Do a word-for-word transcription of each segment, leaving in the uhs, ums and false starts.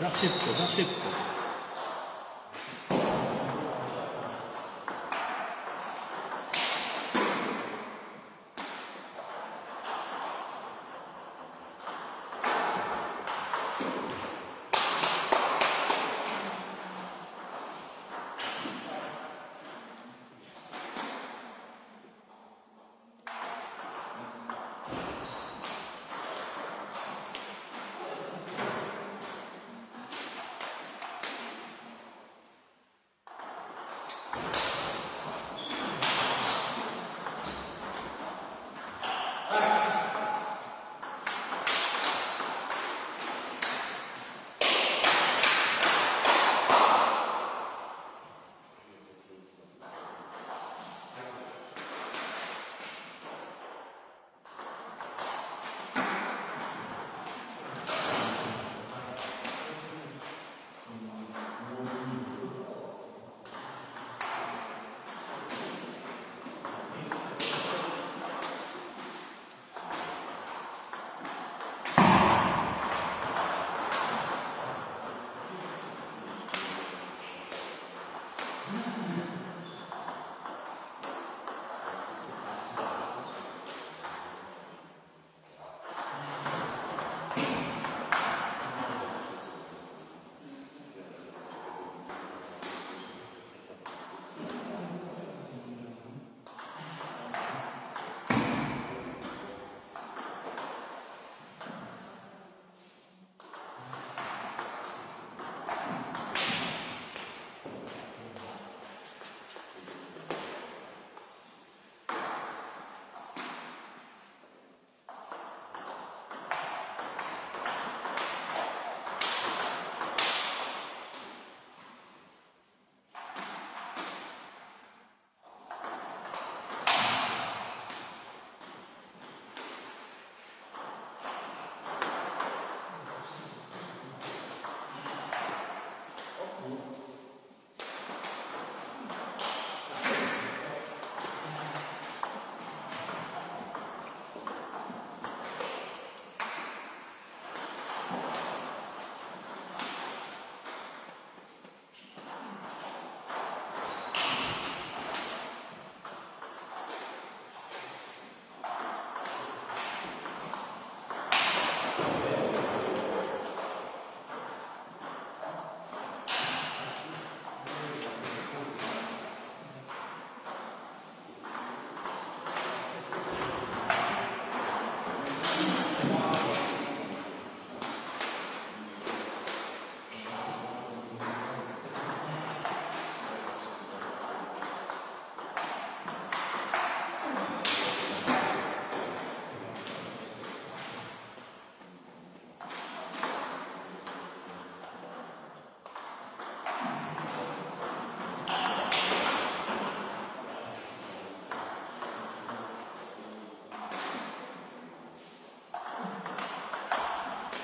Za szybko, za szybko.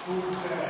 Dziękujemy.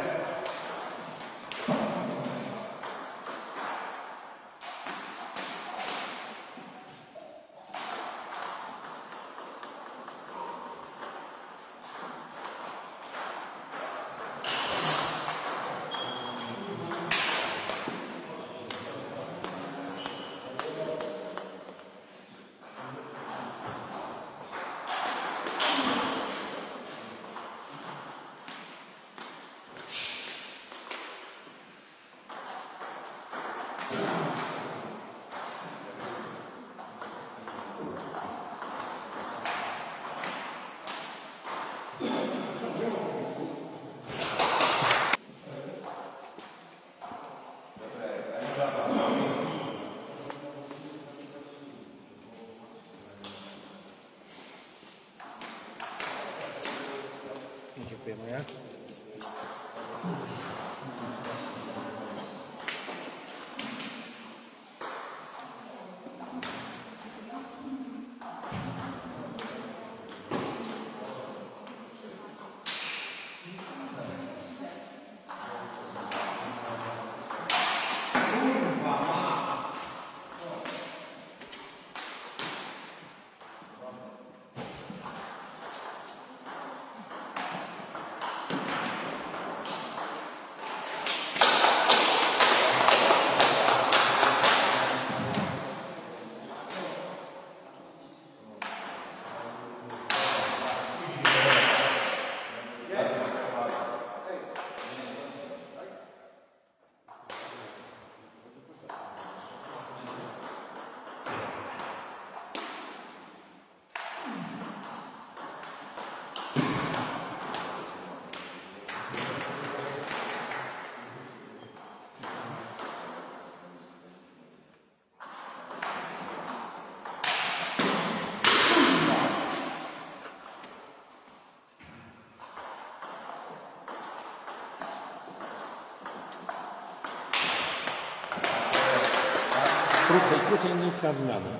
Krócej, krócej niż na wymianę.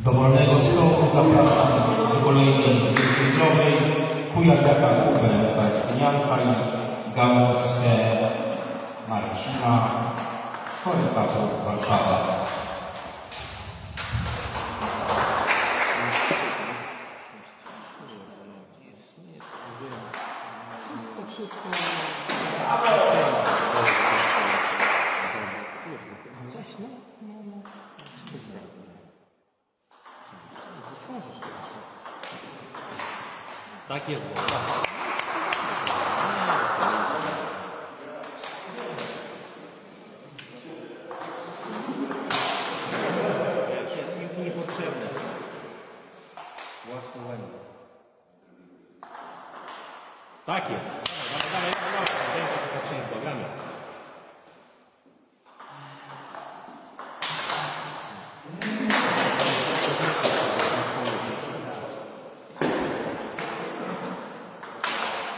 Do wolnego stołu zapraszam do kolejnej dwudziestometrowej Chujataka Państwa Janka i Gałuszkę Marcina z Chujatak Warszawa. Tak jest. Nikt niepotrzebny są. Własne łęby. Tak jest. Dawaj, dawaj, dawaj. Ręka się potrzeźwa, gramy.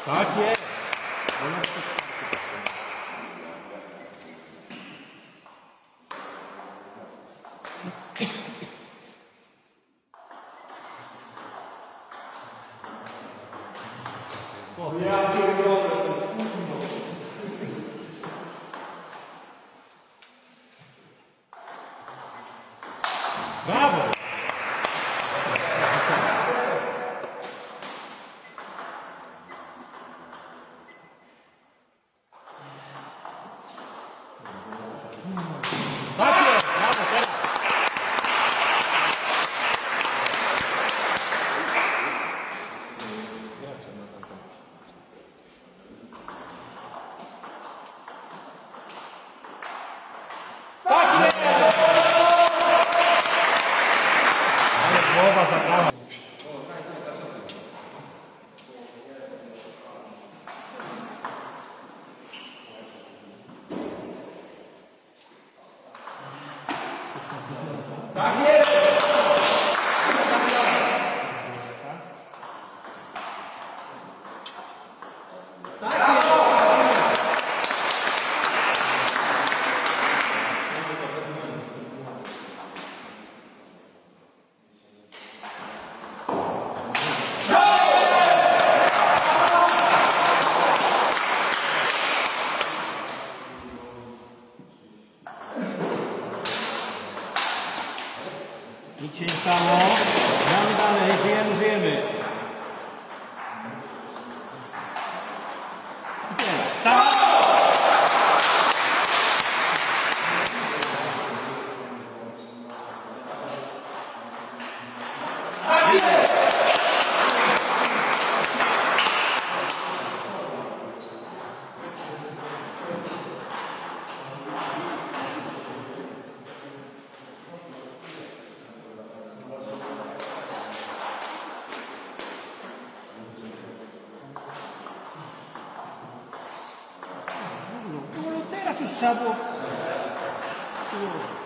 Tak jest! Ja pierdolę! Brawo! Tak jest! Tak jest! teraz już trzeba było przyłożyć.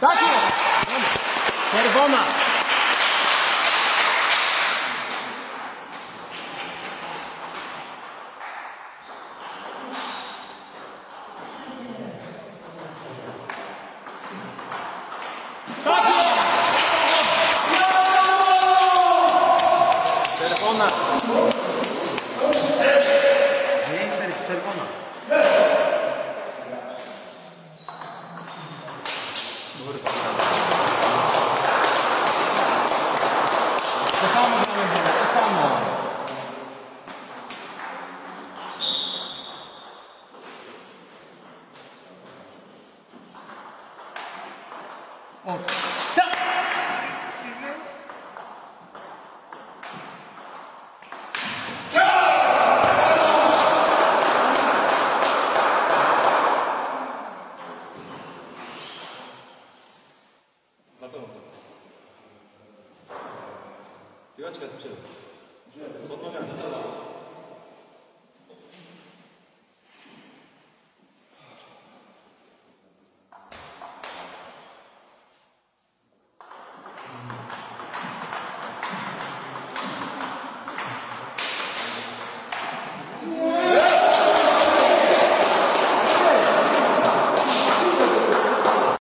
Tak jest! Czerwona! Tak jest! Czerwona! Nie jest czerwona. Piłaczka z przodu. Z odnowiania.